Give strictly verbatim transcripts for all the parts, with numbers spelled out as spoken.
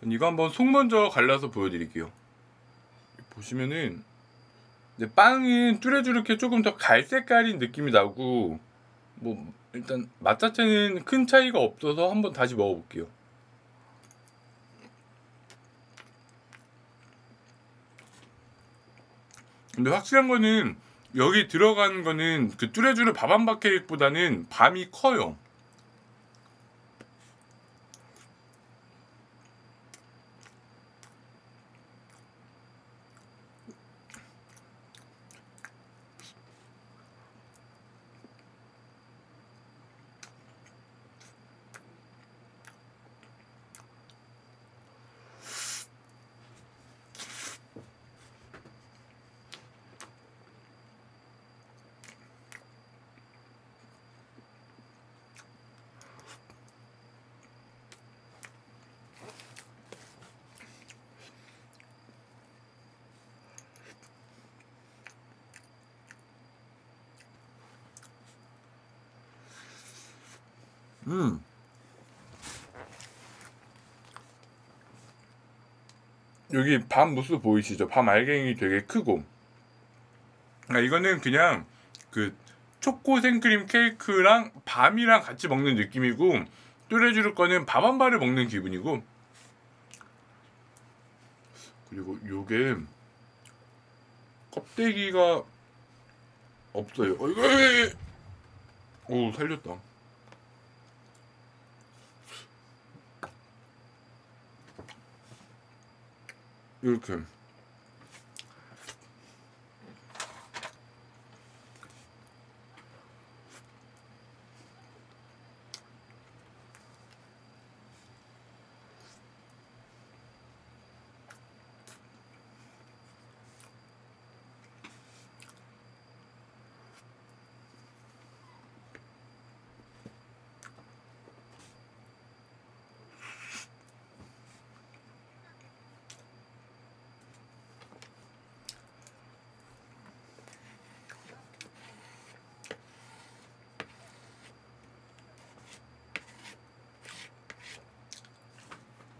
전 이거 한번 속 먼저 갈라서 보여드릴게요. 보시면은 이제 빵은 뚜레쥬르게 조금 더 갈색깔인 느낌이 나고, 뭐 일단 맛 자체는 큰 차이가 없어서 한번 다시 먹어볼게요. 근데 확실한 거는 여기 들어간 거는 그 뚜레쥬르 밥 한 밥 케이크보다는 밤이 커요. 음. 여기 밤 모습 보이시죠? 밤 알갱이 되게 크고. 그러니까 이거는 그냥 그 초코 생크림 케이크랑 밤이랑 같이 먹는 느낌이고, 뚜레쥬르 거는 밥 한 발을 먹는 기분이고. 그리고 요게 껍데기가 없어요. 어이구, 오, 살렸다. 이렇게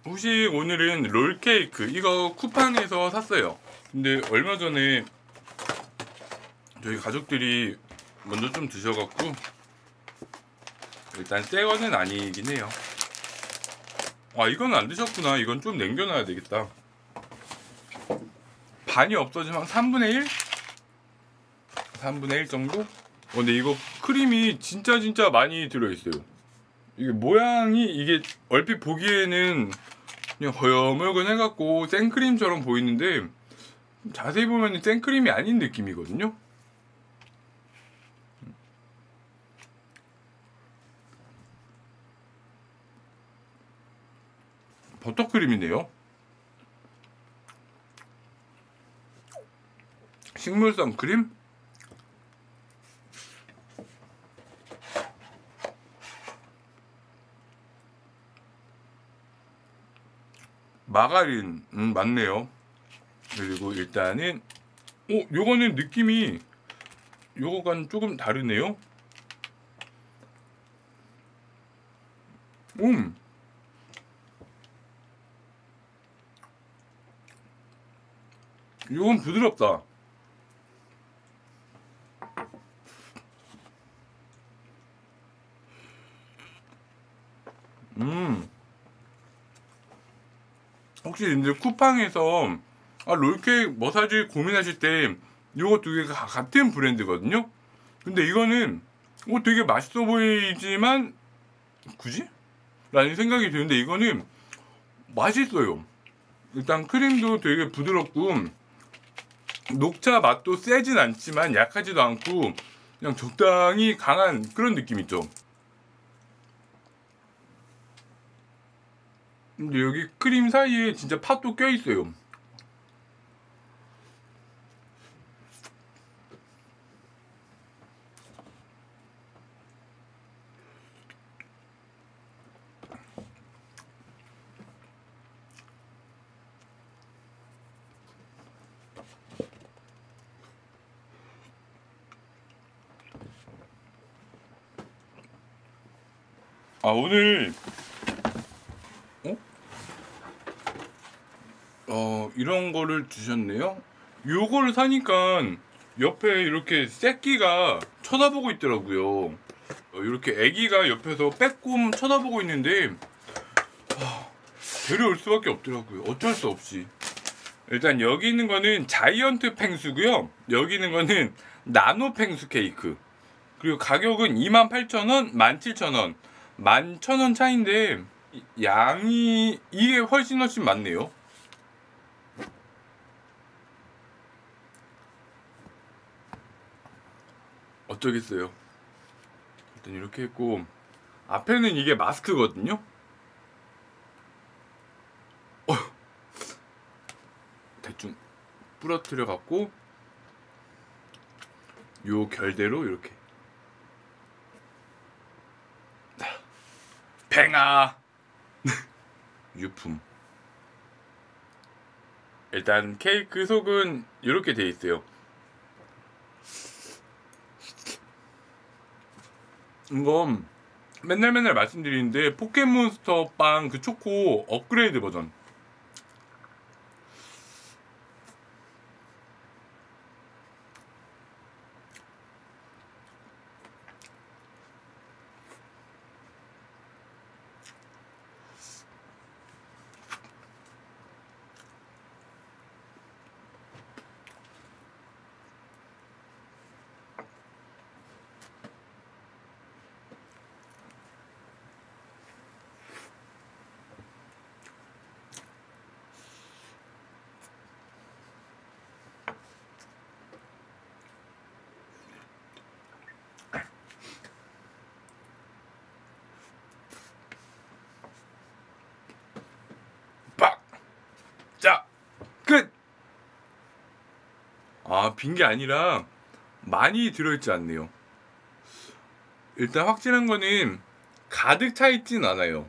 혹시 오늘은 롤케이크, 이거 쿠팡에서 샀어요. 근데 얼마 전에 저희 가족들이 먼저 좀 드셔갖고 일단 새 거는 아니긴 해요. 아, 이건 안 드셨구나. 이건 좀 남겨놔야 되겠다. 반이 없어지면 삼분의 일? 삼분의 일 정도? 어, 근데 이거 크림이 진짜 진짜 많이 들어있어요. 이게 모양이 이게 얼핏 보기에는 그냥 허여멀건 해갖고 생크림처럼 보이는데 자세히 보면 생크림이 아닌 느낌이거든요. 버터크림이네요. 식물성 크림? 마가린, 음, 맞네요. 그리고 일단은, 오, 요거는 느낌이 요거과는 조금 다르네요. 음, 요건 부드럽다. 음. 혹시 이제 쿠팡에서 아, 롤케이크 뭐 사지 고민하실 때 요거 두 개가 같은 브랜드거든요. 근데 이거는 어, 되게 맛있어 보이지만 굳이? 라는 생각이 드는데 이거는 맛있어요. 일단 크림도 되게 부드럽고 녹차 맛도 세진 않지만 약하지도 않고 그냥 적당히 강한 그런 느낌 있죠. 근데 여기 크림 사이에 진짜 팥도 껴있어요. 아, 오늘 어, 이런 거를 주셨네요. 요걸 사니까 옆에 이렇게 새끼가 쳐다보고 있더라고요. 이렇게 애기가 옆에서 빼꼼 쳐다보고 있는데 아, 데려올 수밖에 없더라고요. 어쩔 수 없이. 일단 여기 있는 거는 자이언트 펭수고요. 여기 있는 거는 나노 펭수 케이크. 그리고 가격은 이만 팔천 원, 만 칠천 원, 만 천 원 차이인데 양이 이게 훨씬 훨씬 많네요. 어쩌겠어요. 일단 이렇게 했고 앞에는 이게 마스크거든요. 어, 대충 부러뜨려 갖고 요 결대로 이렇게 팽아 유품. 일단 케이크 속은 이렇게 돼 있어요. 이건 맨날 맨날 말씀드리는데 포켓몬스터 빵 그 초코 업그레이드 버전. 아, 빈 게 아니라 많이 들어있지 않네요. 일단 확실한 거는 가득 차있진 않아요.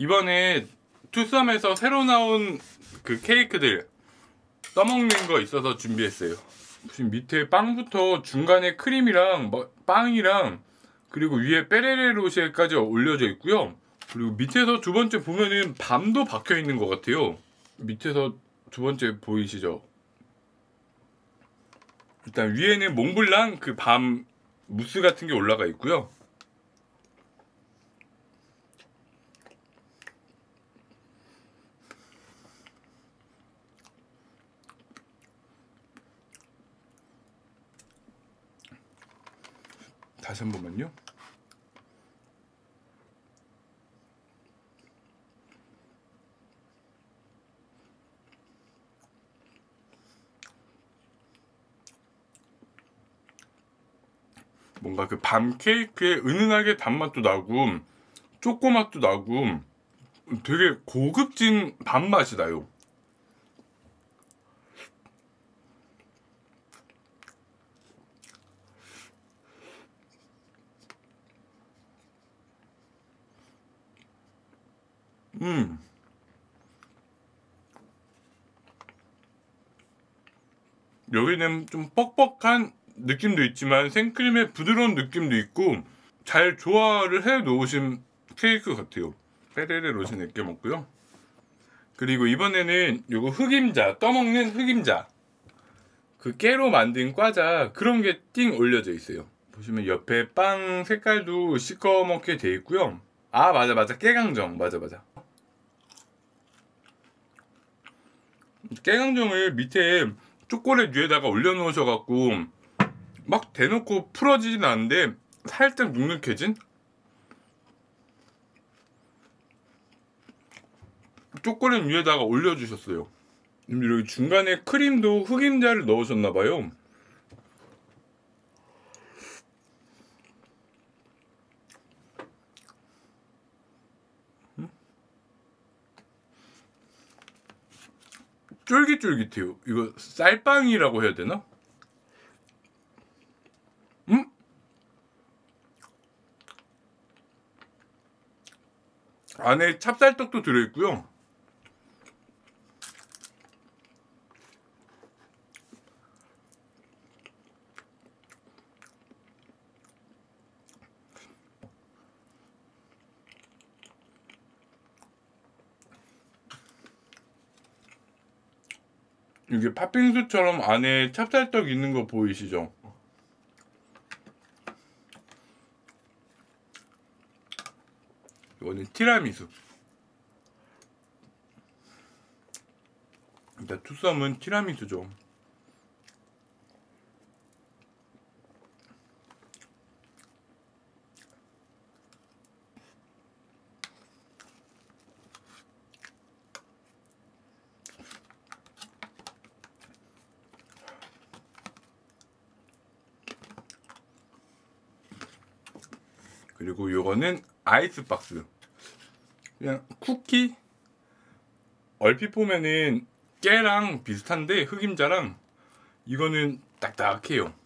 이번에 투썸에서 새로 나온 그 케이크들 써먹는 거 있어서 준비했어요. 지금 밑에 빵부터 중간에 크림이랑 빵이랑 그리고 위에 페레로쉐까지 올려져 있고요. 그리고 밑에서 두 번째 보면은 밤도 박혀 있는 것 같아요. 밑에서 두 번째 보이시죠? 일단 위에는 몽블랑 그 밤 무스 같은 게 올라가 있고요. 다시 한 번만요. 뭔가 그 밤 케이크에 은은하게 단맛도 나고 초코맛도 나고 되게 고급진 밤맛이 나요. 음. 여기는 좀 뻑뻑한 느낌도 있지만 생크림의 부드러운 느낌도 있고 잘 조화를 해 놓으신 케이크 같아요. 페레로쉐 네 개 먹고요. 그리고 이번에는 요거 흑임자, 떠먹는 흑임자. 그 깨로 만든 과자 그런 게 띵 올려져 있어요. 보시면 옆에 빵 색깔도 시꺼멓게 돼 있고요. 아 맞아 맞아 깨강정 맞아 맞아 깨강정을 밑에 초콜릿 위에다가 올려놓으셔갖고 막 대놓고 풀어지진 않은데 살짝 눅눅해진? 초콜릿 위에다가 올려주셨어요. 여기 중간에 크림도 흑임자를 넣으셨나봐요. 쫄깃쫄깃해요. 이거 쌀빵이라고 해야 되나? 음? 안에 찹쌀떡도 들어있고요. 이게 팥빙수처럼 안에 찹쌀떡 있는 거 보이시죠? 이거는 티라미수. 일단 투썸은 티라미수죠. 그리고 요거는 아이스박스. 그냥 쿠키? 얼핏 보면은 깨랑 비슷한데 흑임자랑 이거는 딱딱해요.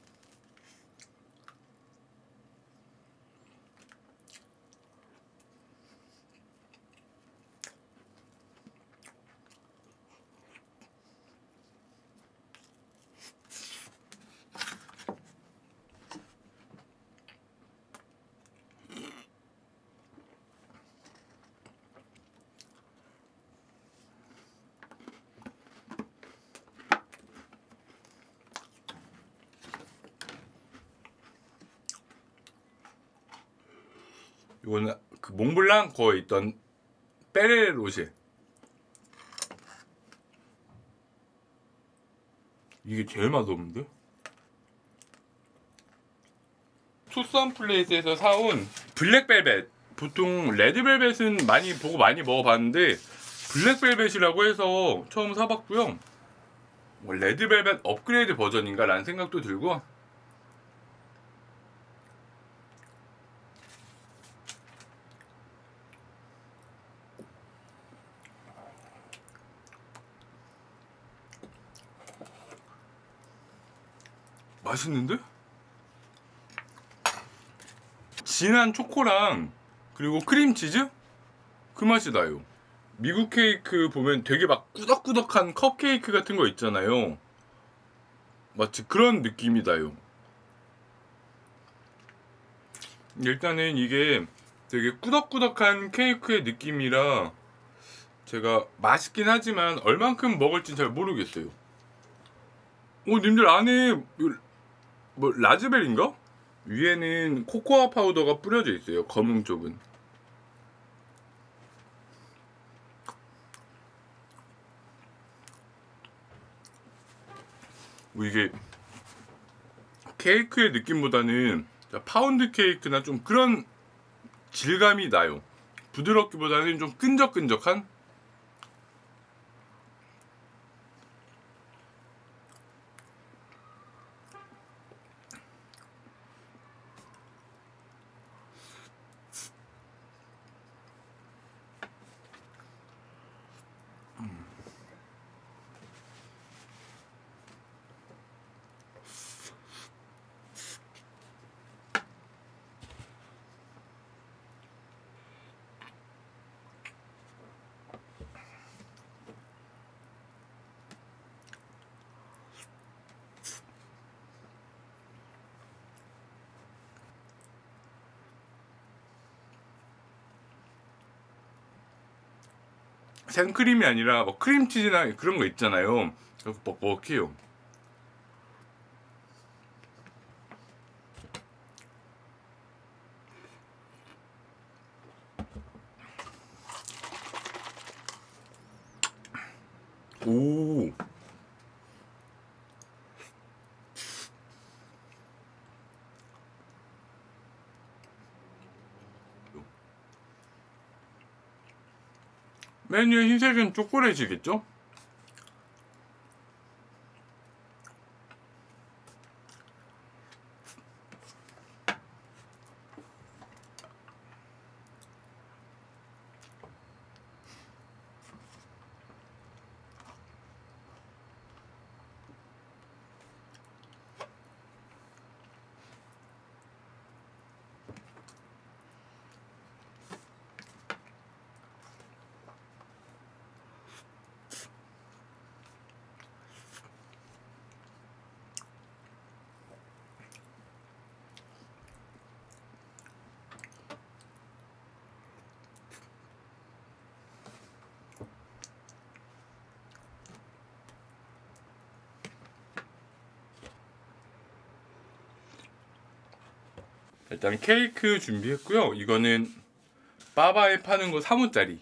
이거는 그 몽블랑 거에 있던 페레로쉐. 이게 제일 맛없는데? 투썸 플레이스에서 사온 블랙벨벳. 보통 레드벨벳은 많이 보고 많이 먹어봤는데 블랙벨벳이라고 해서 처음 사봤고요. 레드벨벳 업그레이드 버전인가 라는 생각도 들고. 맛있는데? 진한 초코랑 그리고 크림치즈? 그 맛이 나요. 미국 케이크 보면 되게 막 꾸덕꾸덕한 컵케이크 같은 거 있잖아요. 마치 그런 느낌이 나요. 일단은 이게 되게 꾸덕꾸덕한 케이크의 느낌이라 제가 맛있긴 하지만 얼만큼 먹을진 잘 모르겠어요. 오, 님들 안에 뭐 라즈베리인가? 위에는 코코아 파우더가 뿌려져 있어요. 검은 쪽은. 뭐 이게 케이크의 느낌보다는 파운드 케이크나 좀 그런 질감이 나요. 부드럽기보다는 좀 끈적끈적한? 생크림이 아니라 뭐 크림치즈나 그런 거 있잖아요. 뻑뻑해요. 오. 메뉴의 흰색은 초콜릿이겠죠? 일단 케이크 준비했고요. 이거는 빠바에 파는 거 삼 원짜리.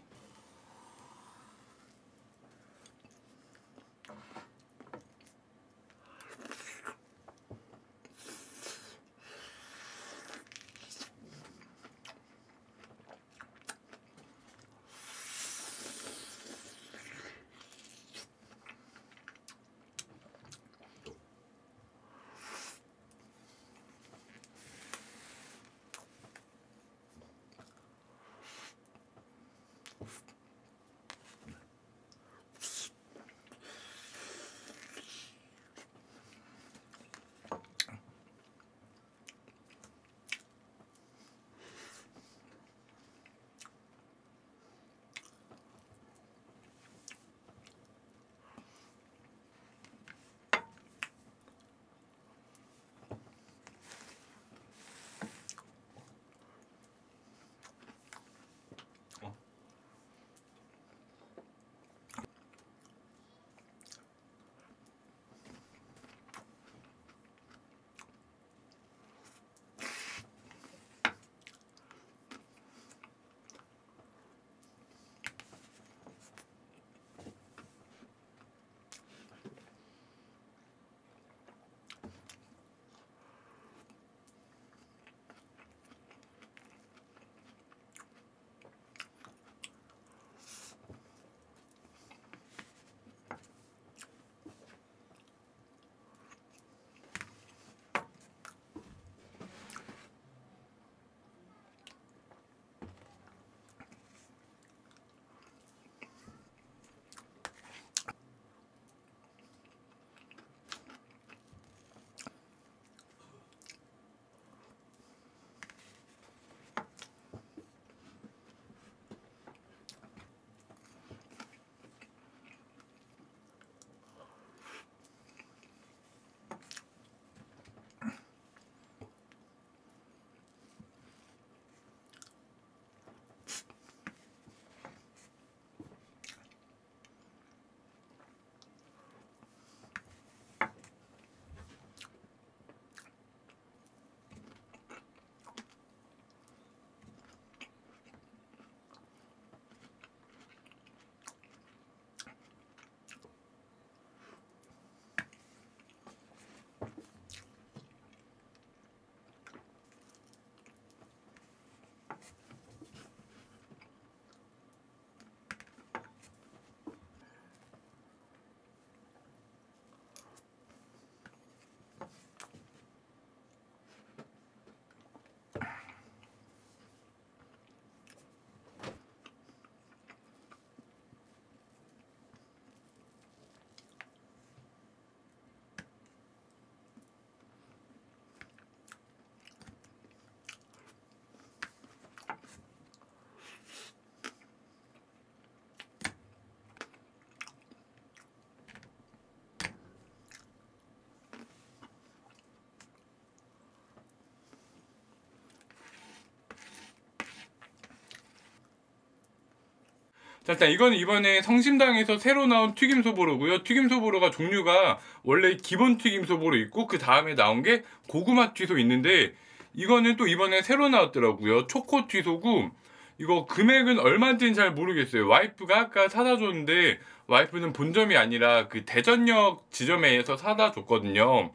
자, 일단 이건 이번에 성심당에서 새로 나온 튀김소보로고요. 튀김소보로가 종류가 원래 기본 튀김소보로 있고 그 다음에 나온 게 고구마튀소 있는데 이거는 또 이번에 새로 나왔더라고요. 초코튀소고 이거 금액은 얼마인지는 잘 모르겠어요. 와이프가 아까 사다 줬는데 와이프는 본점이 아니라 그 대전역 지점에 의해서 사다 줬거든요.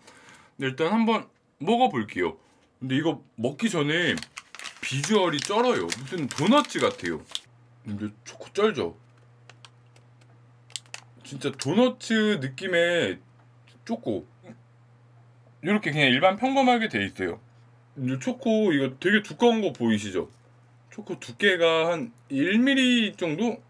근데 일단 한번 먹어볼게요. 근데 이거 먹기 전에 비주얼이 쩔어요. 무슨 도넛지 같아요. 근데 초코 쩔죠? 진짜 도너츠 느낌의 초코 이렇게 그냥 일반 평범하게 돼 있어요. 근데 초코 이거 되게 두꺼운 거 보이시죠? 초코 두께가 한 일 밀리미터 정도?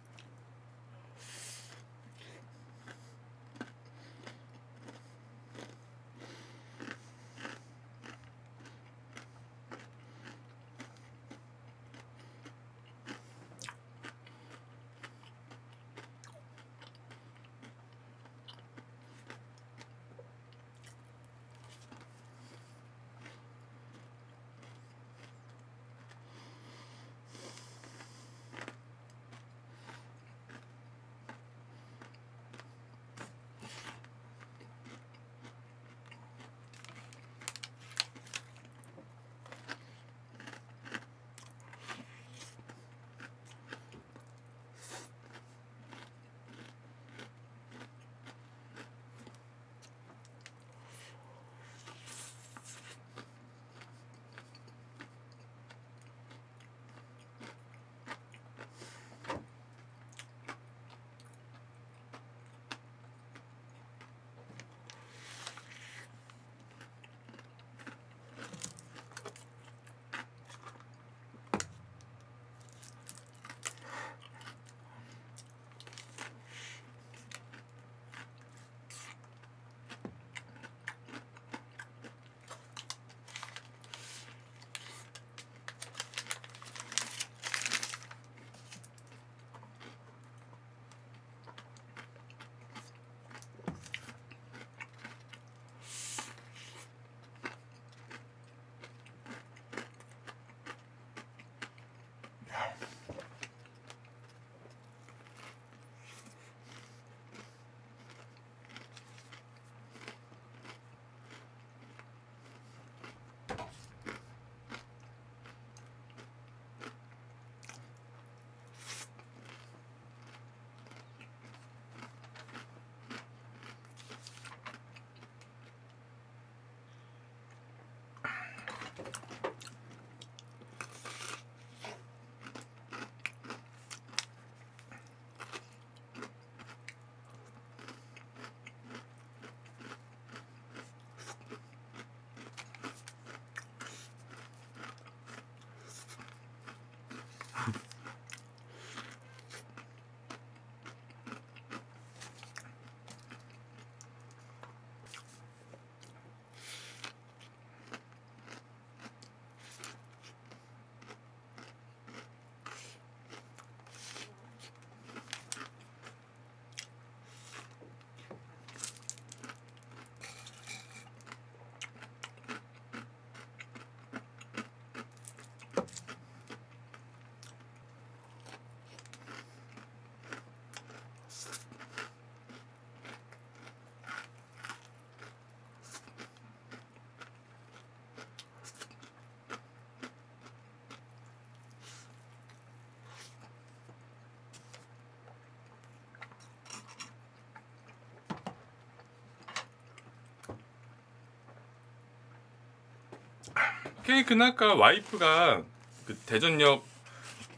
케이크는 아까 와이프가 그 대전역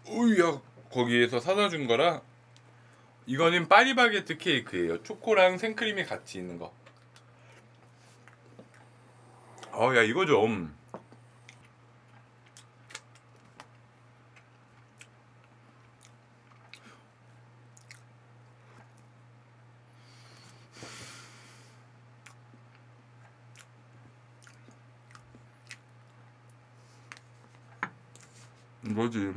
오야 거기에서 사다 준 거라 이거는 파리바게트 케이크예요. 초코랑 생크림이 같이 있는 거. 어, 야 이거 좀 이거지.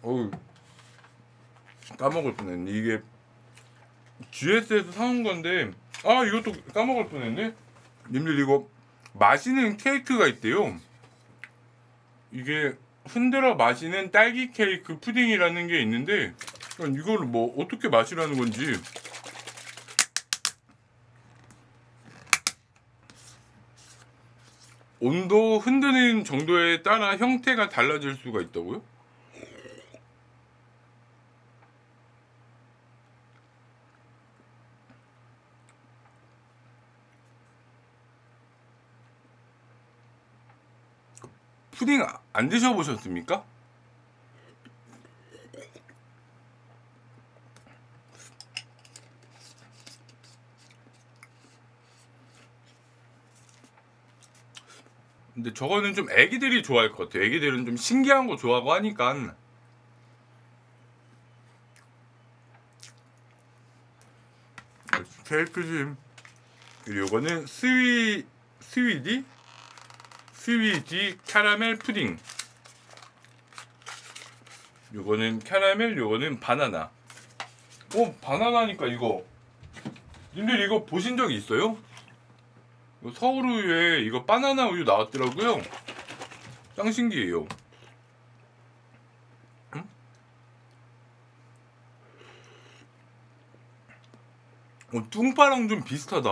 어우 까먹을 뻔했네. 이게 지에스에서 사온 건데 아 이것도 까먹을 뻔했네. 님들 이거 마시는 케이크가 있대요. 이게 흔들어 마시는 딸기 케이크 푸딩이라는 게 있는데 이걸 뭐 어떻게 마시라는 건지. 온도 흔드는 정도에 따라 형태가 달라질 수가 있다고요? 푸딩 안 드셔보셨습니까? 근데 저거는 좀 애기들이 좋아할 것 같아요. 애기들은 좀 신기한 거 좋아하고 하니까. 케이크지. 그리고 요거는 스위... 스위디? 스위디 캐러멜 푸딩. 요거는 캐러멜, 요거는 바나나. 오, 바나나니까 이거. 님들 이거 보신 적 있어요? 서울우유에 이거 바나나우유 나왔더라고요. 짱 신기해요. 응? 어, 뚱파랑 좀 비슷하다.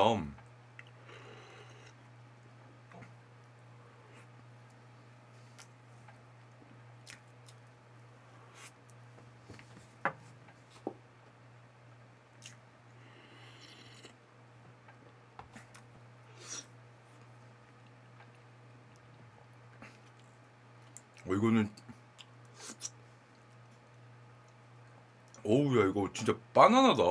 이거는 어우야 이거 진짜 바나나다.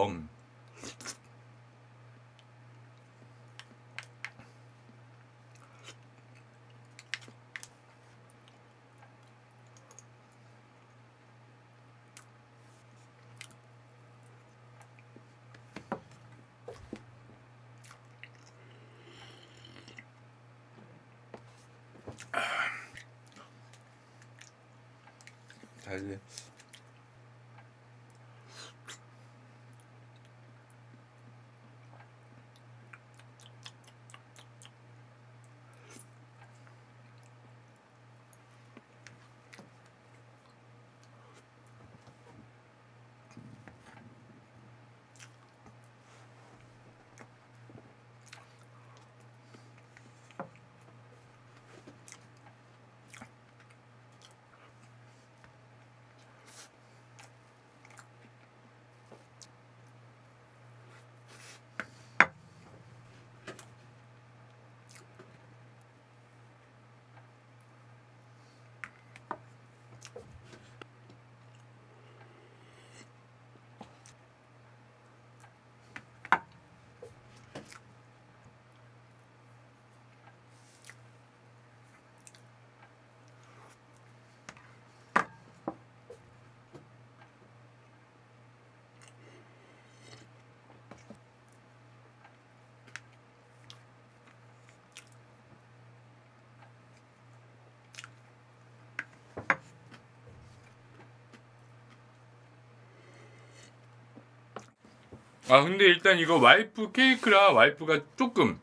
아 근데 일단 이거 와이프 케이크라 와이프가 조금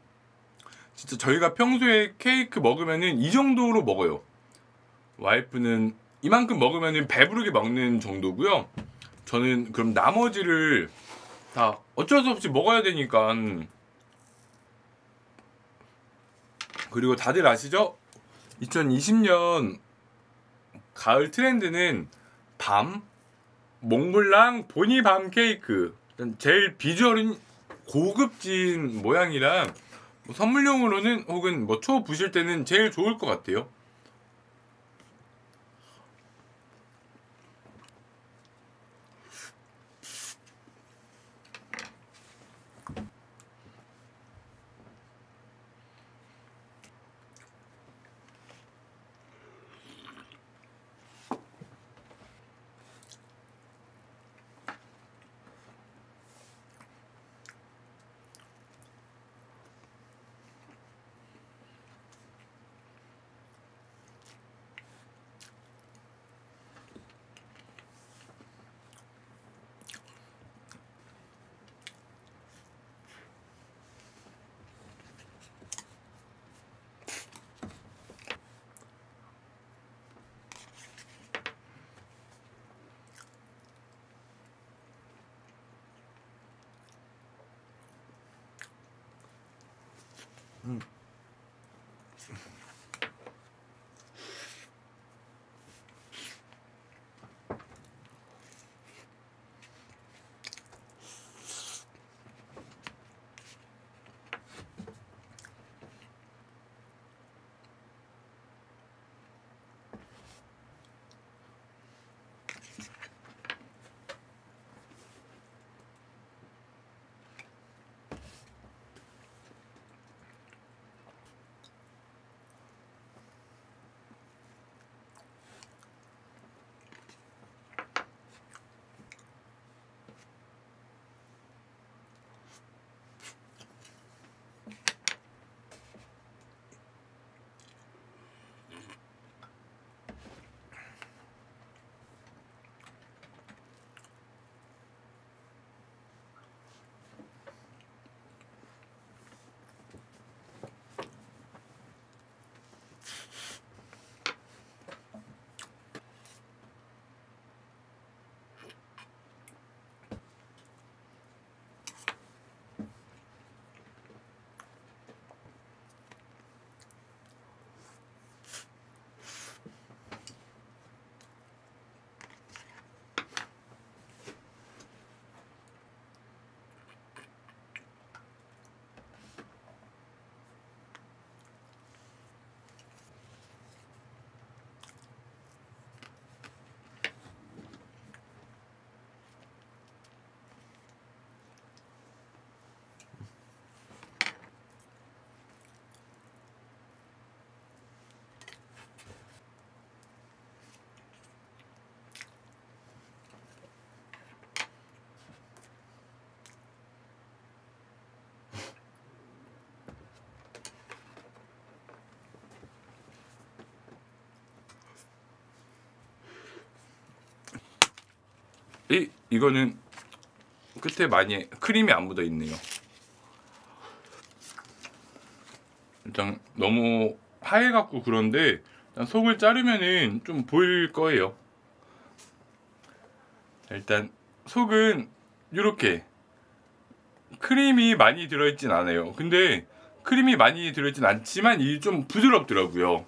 진짜 저희가 평소에 케이크 먹으면은 이 정도로 먹어요. 와이프는 이만큼 먹으면은 배부르게 먹는 정도고요. 저는 그럼 나머지를 다 어쩔 수 없이 먹어야 되니까. 그리고 다들 아시죠? 이천이십 년 가을 트렌드는 밤, 몽블랑 보니밤 케이크. 일단 제일 비주얼은 고급진 모양이라 뭐 선물용으로는 혹은 뭐 초 부실 때는 제일 좋을 것 같아요. 음. 이, 이거는 끝에 많이 크림이 안 묻어있네요. 일단 너무 파해갖고 그런데 일단 속을 자르면은 좀 보일 거예요. 일단 속은 이렇게 크림이 많이 들어있진 않아요. 근데 크림이 많이 들어있진 않지만 이 좀 부드럽더라고요.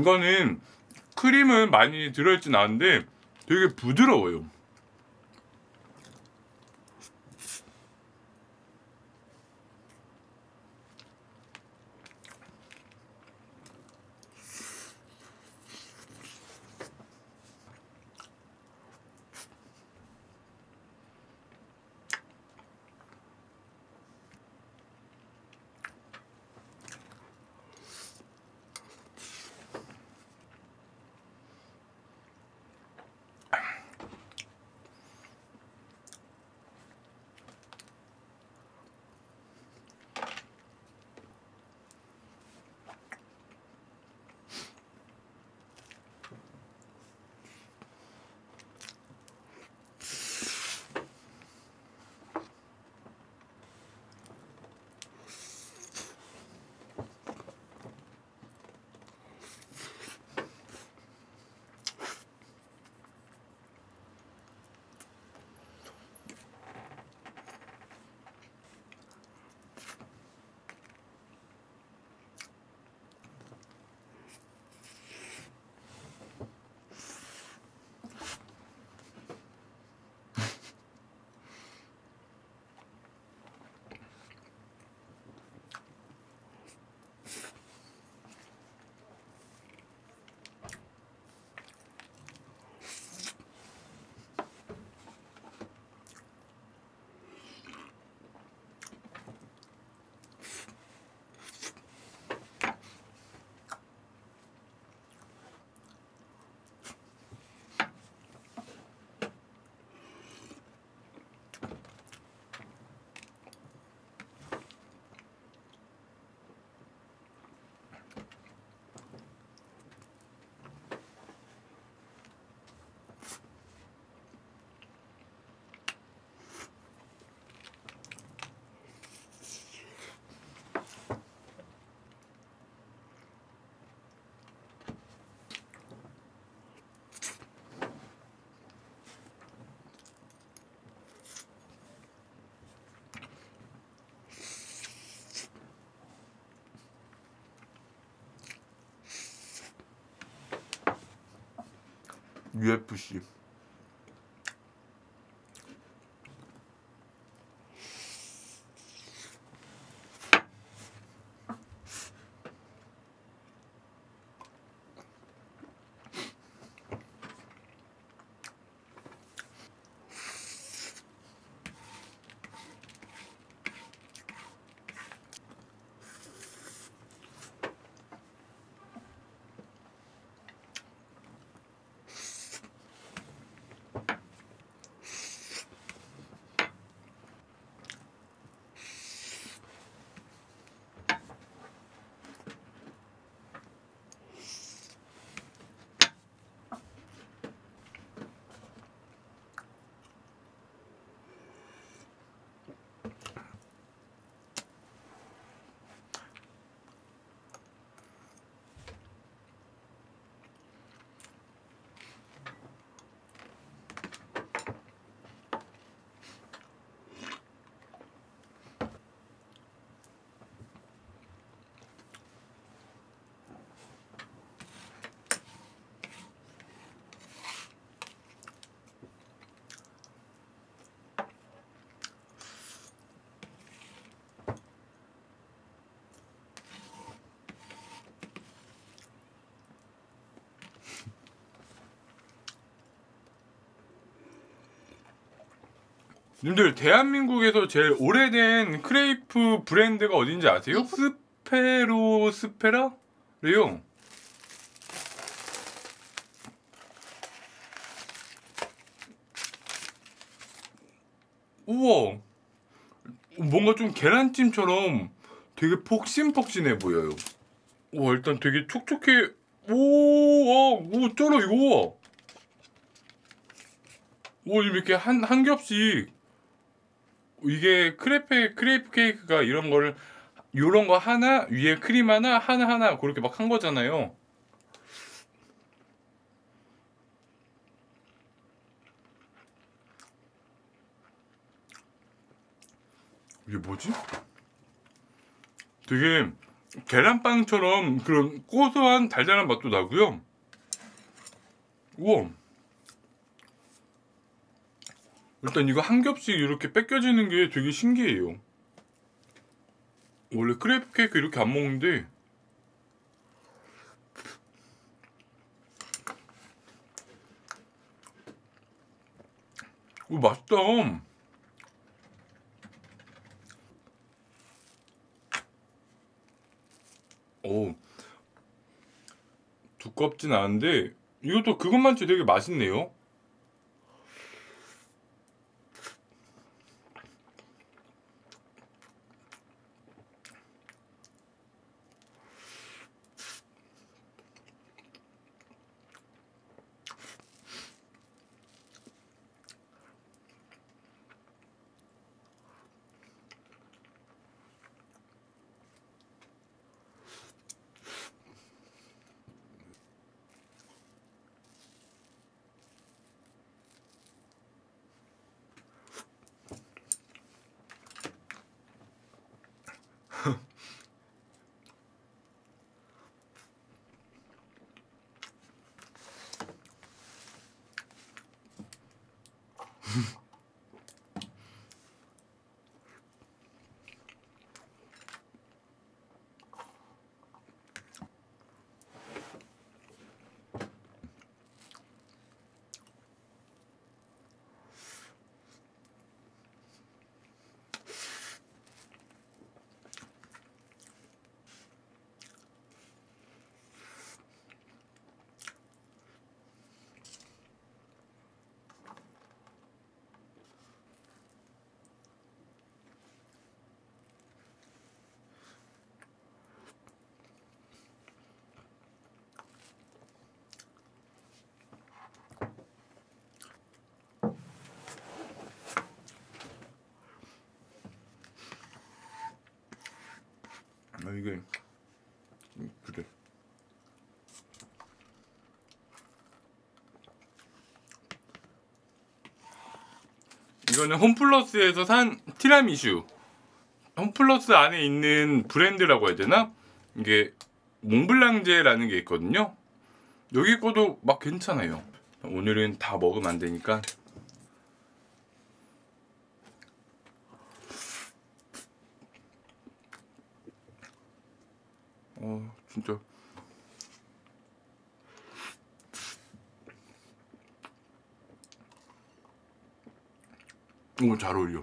이거는 크림은 많이 들어있진 않은데 되게 부드러워요. 유에프씨. 님들 대한민국에서 제일 오래된 크레이프 브랜드가 어딘지 아세요? 스페로 스페라래요. 우와, 뭔가 좀 계란찜처럼 되게 폭신폭신해 보여요. 와, 일단 되게 촉촉해. 오, 와, 오, 쩔어 이거. 오, 이렇게 한 한 겹씩. 이게 크레페, 크레이프 케이크가 이런 거를, 요런 거 하나, 위에 크림 하나, 하나하나, 그렇게 막 한 거잖아요. 이게 뭐지? 되게 계란빵처럼 그런 고소한 달달한 맛도 나고요. 우와. 일단 이거 한 겹씩 이렇게 뺏겨지는 게 되게 신기해요. 원래 크레이프 케이크 이렇게 안 먹는데 오, 맛있다. 오, 두껍진 않은데 이것도 그것만치 되게 맛있네요. 이게 그래. 이거는 홈플러스에서 산 티라미슈. 홈플러스 안에 있는 브랜드라고 해야 되나? 이게 몽블랑제라는 게 있거든요. 여기 거도 막 괜찮아요. 오늘은 다 먹으면 안 되니까 어 진짜 이거 잘 어울려.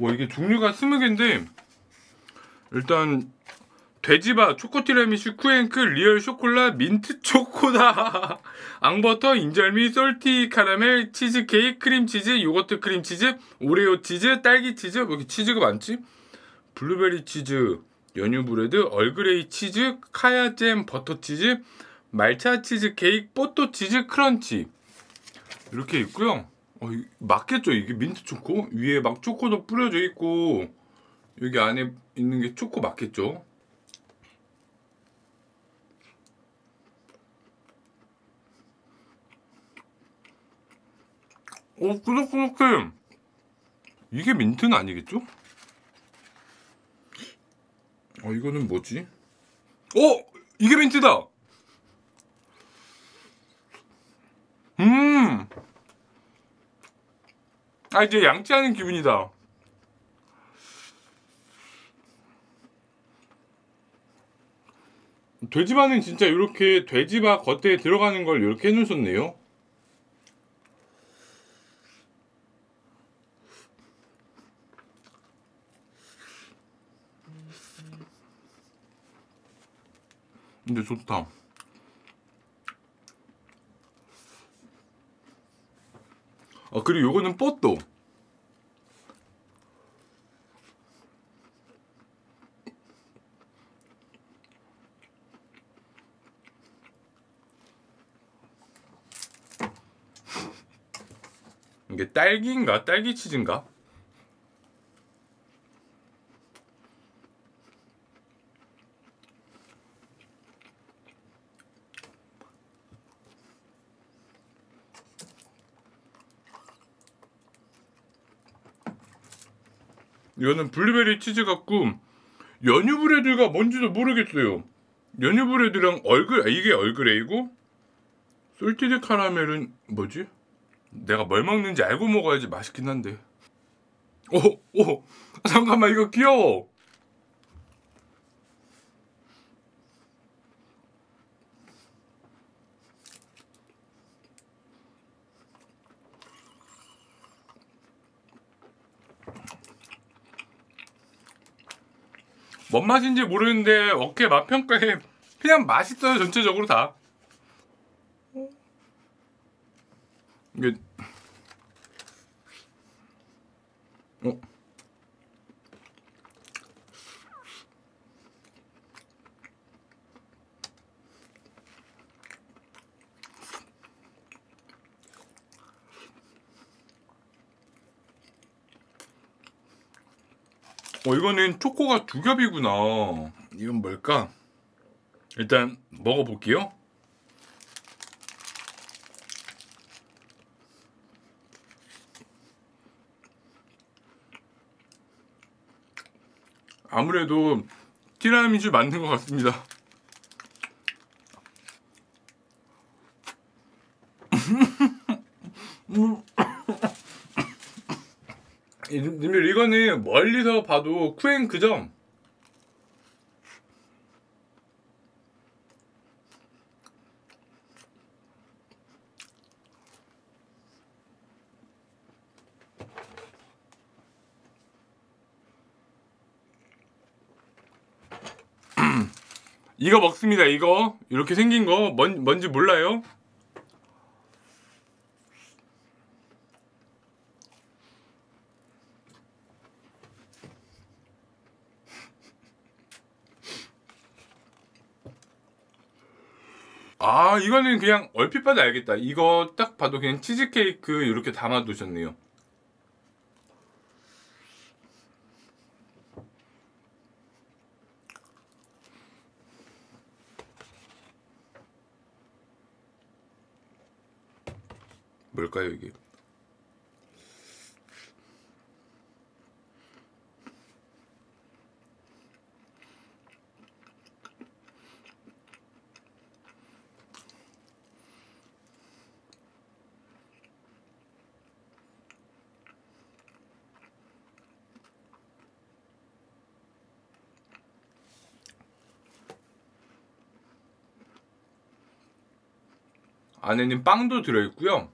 와, 이게 종류가 스무 개인데 일단 돼지바, 초코 티라미수, 쿠앤크, 리얼 쇼콜라, 민트 초코다. 앙버터, 인절미, 솔티 카라멜, 치즈케이크, 크림치즈, 요거트 크림치즈, 오레오 치즈, 딸기 치즈. 왜 이렇게 치즈가 많지? 블루베리 치즈, 연유브레드, 얼그레이 치즈, 카야잼 버터 치즈, 말차 치즈케이크, 뽀또 치즈 크런치 이렇게 있고요. 어, 맞겠죠? 이게 민트 초코? 위에 막 초코도 뿌려져 있고 여기 안에 있는 게 초코 맞겠죠? 어, 꾸덕꾸덕해. 이게 민트는 아니겠죠? 어, 이거는 뭐지? 어! 이게 민트다! 음! 아, 이제 양치하는 기분이다. 돼지바는 진짜 이렇게 돼지바 겉에 들어가는 걸 이렇게 해놓으셨네요. 근데 좋다. 아, 그리고 요거는 뽀또. 이게 딸기인가? 딸기 치즈인가? 이거는 블루베리 치즈 같고 연유브레드가 뭔지도 모르겠어요. 연유브레드랑 얼그레이, 이게 얼그레이고 솔티드 카라멜은 뭐지? 내가 뭘 먹는지 알고 먹어야지 맛있긴 한데. 오! 오! 잠깐만, 이거 귀여워! 뭔 맛인지 모르는데 어깨 맛 평가에 그냥 맛있어요. 전체적으로 다 이게 어 어, 이거는 초코가 두 겹이구나. 이건 뭘까? 일단 먹어볼게요. 아무래도 티라미수 맞는 것 같습니다. 님들 이거는 멀리서 봐도 쿠앤크죠? 이거 먹습니다. 이거 이렇게 생긴 거 뭔, 뭔지 몰라요? 아, 이거는 그냥 얼핏 봐도 알겠다. 이거 딱 봐도 그냥 치즈케이크 이렇게 담아두셨네요. 뭘까요, 이게? 안에는 빵도 들어있고요.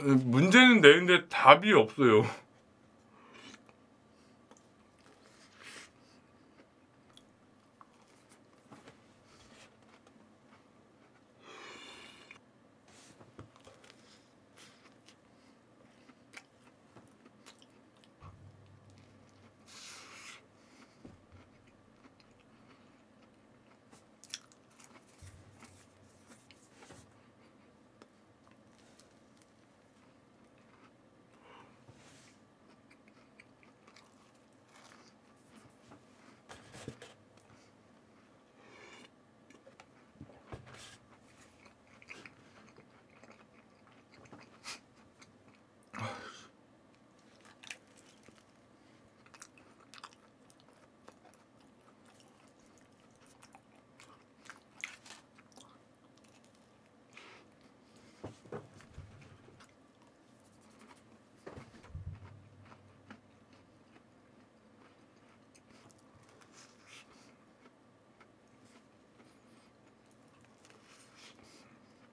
문제는 내는데 답이 없어요.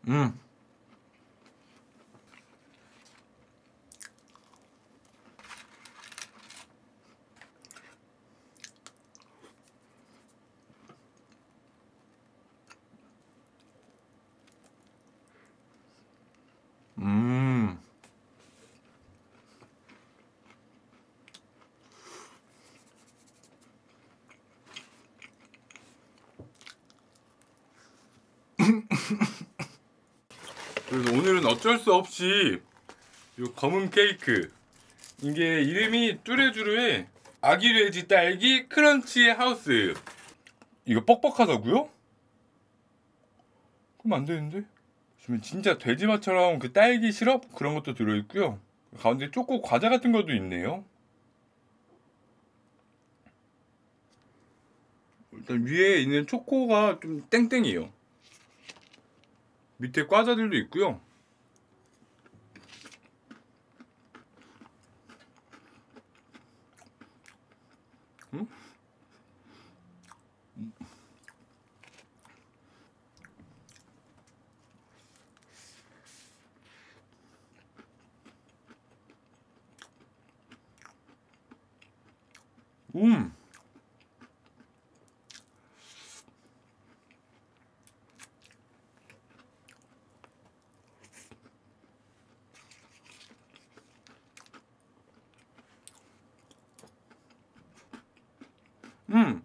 음. 음. 그래서 오늘은 어쩔 수 없이 이 검은 케이크, 이게 이름이 뚜레쥬르의 아기레지 딸기 크런치 하우스. 이거 뻑뻑하다고요? 그럼 안 되는데? 지금 진짜 돼지바처럼 그 딸기 시럽 그런 것도 들어있고요. 가운데 초코 과자 같은 것도 있네요. 일단 위에 있는 초코가 좀 땡땡이에요. 밑에 과자들도 있고요. 음? 음. 음.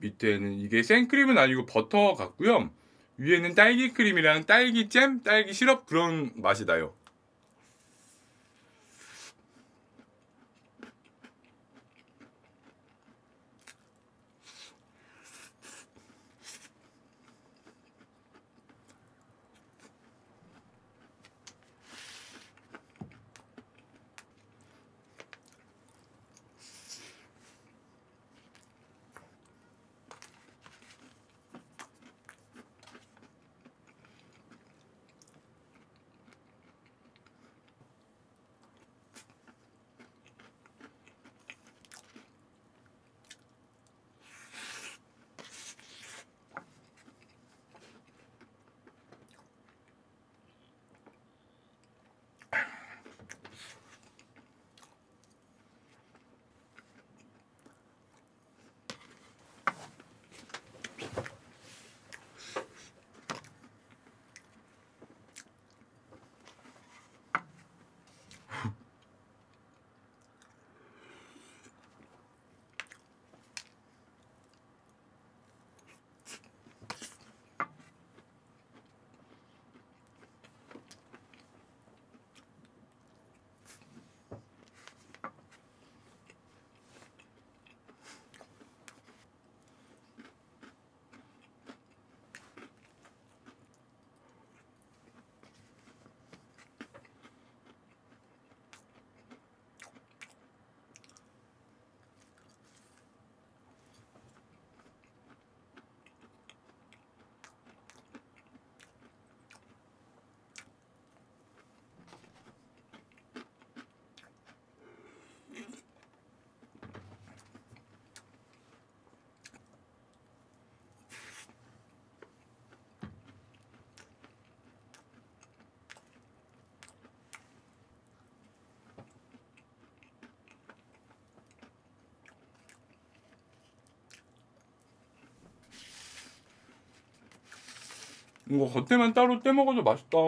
밑에는 이게 생크림은 아니고 버터 같고요. 위에는 딸기 크림이랑 딸기 잼, 딸기 시럽 그런 맛이 나요. 이거 겉에만 따로 떼먹어도 맛있다.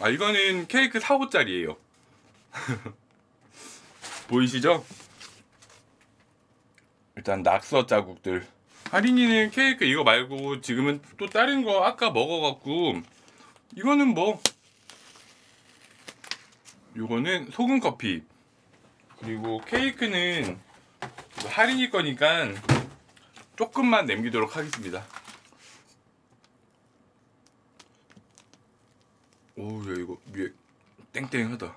아, 이거는 케이크 사 호짜리예요. 보이시죠? 일단 낙서 자국들. 하린이는 케이크 이거 말고 지금은 또 다른 거 아까 먹어갖고, 이거는 뭐 이거는 소금 커피, 그리고 케이크는 하린이 거니까 조금만 남기도록 하겠습니다. 오우야, 이거 위에 땡땡하다.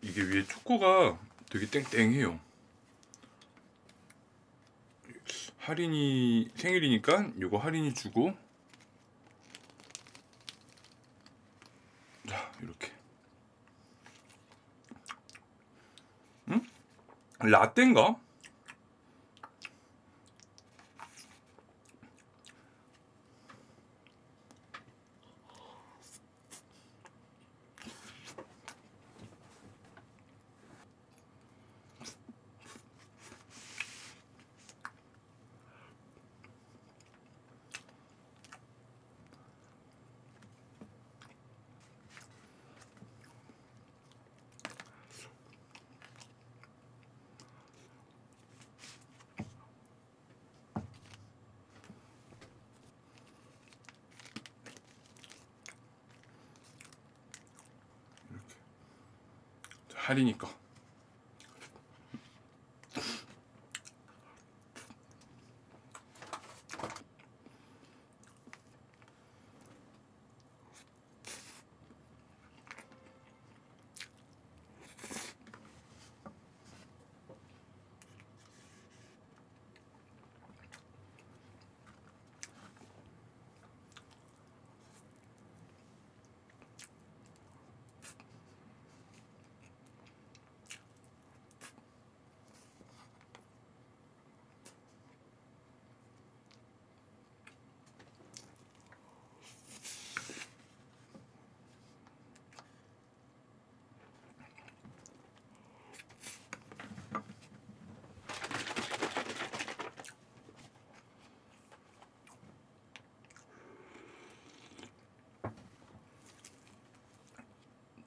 이게 위에 초코가 되게 땡땡해요. 할인이 생일이니까 이거 할인이 주고, 자 이렇게. 응? 라떼인가? 할이니까.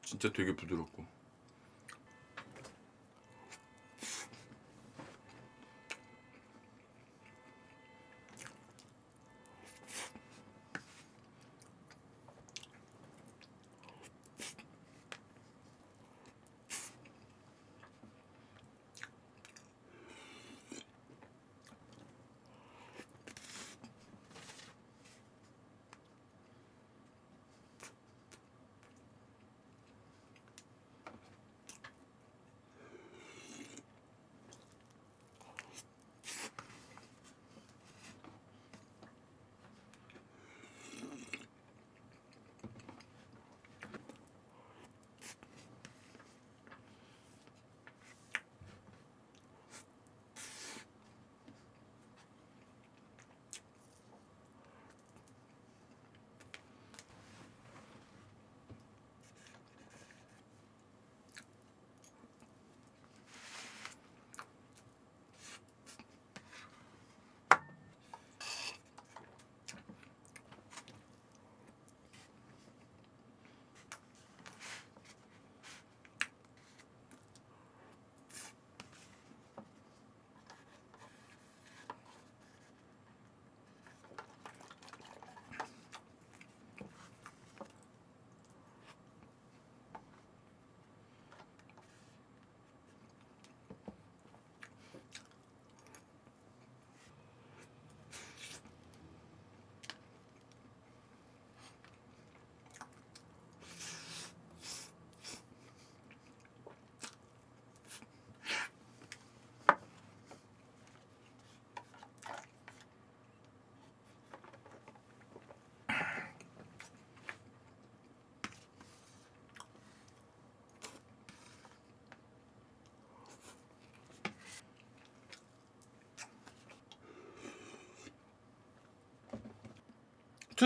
진짜 되게 부드럽고.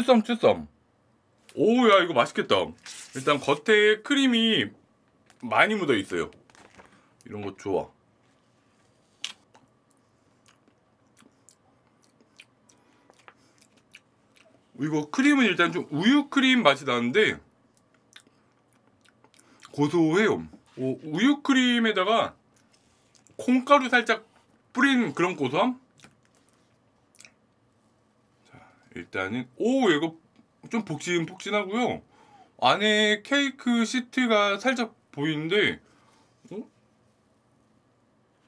추썸추썸. 오우야, 이거 맛있겠다. 일단 겉에 크림이 많이 묻어있어요. 이런 거 좋아. 이거 크림은 일단 좀 우유 크림 맛이 나는데 고소해요. 오, 우유 크림에다가 콩가루 살짝 뿌린 그런 고소함? 자, 일단은 오, 이거 좀 복신복신하고요. 안에 케이크 시트가 살짝 보이는데 어?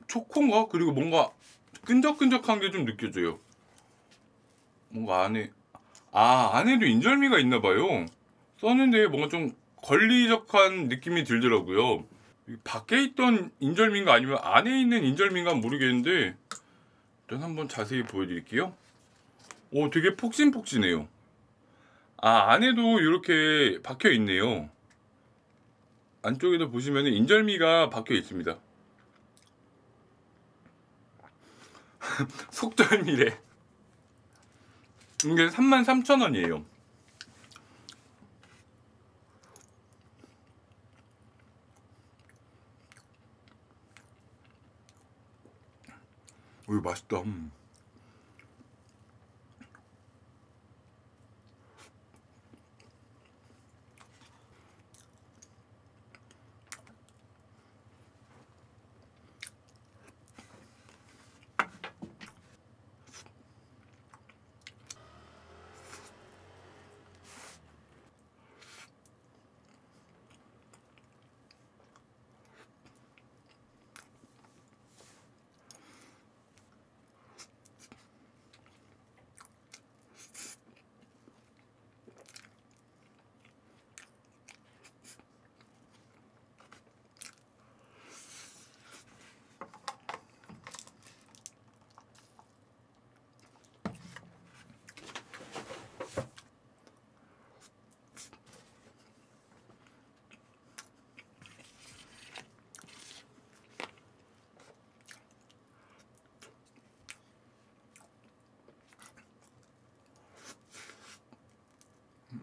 초코인가? 그리고 뭔가 끈적끈적한 게 좀 느껴져요. 뭔가 안에, 아, 안에도 인절미가 있나봐요. 썼는데 뭔가 좀 걸리적한 느낌이 들더라고요. 밖에 있던 인절미인가 아니면 안에 있는 인절미인가 모르겠는데 일단 한번 자세히 보여드릴게요. 오, 되게 폭신폭신해요. 아, 안에도 이렇게 박혀있네요. 안쪽에도 보시면 인절미가 박혀있습니다. 속절미래. 이게 삼만 삼천 원이에요. 오, 맛있다. 음.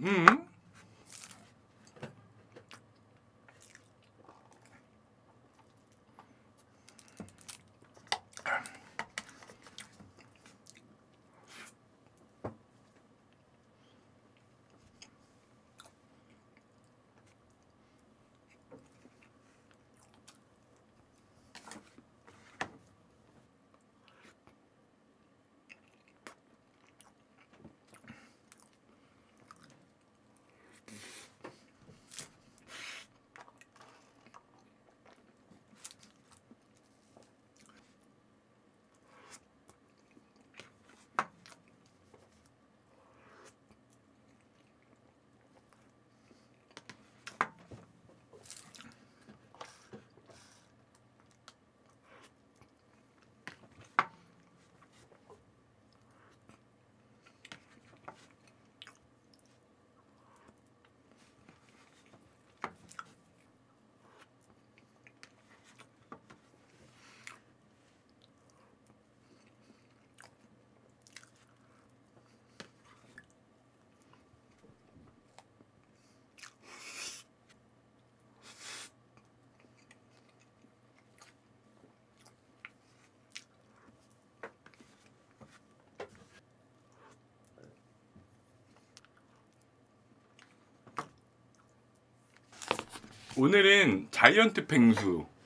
음. 오늘은 자이언트 펭수